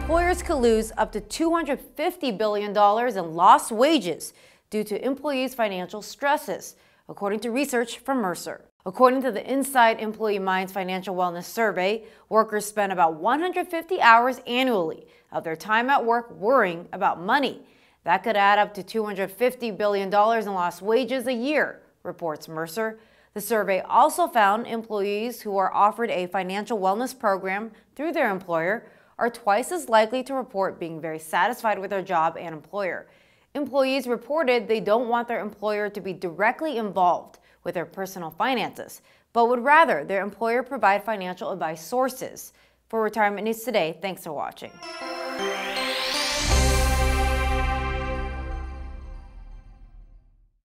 employers could lose up to $250 billion in lost wages due to employees' financial stresses, according to research from Mercer. According to the Inside Employee Minds Financial Wellness Survey, workers spend about 150 hours annually of their time at work worrying about money. That could add up to $250 billion in lost wages a year, reports Mercer. The survey also found employees who are offered a financial wellness program through their employer are twice as likely to report being very satisfied with their job and employer. Employees reported they don't want their employer to be directly involved with their personal finances, but would rather their employer provide financial advice sources. For Retirement News Today, thanks for watching.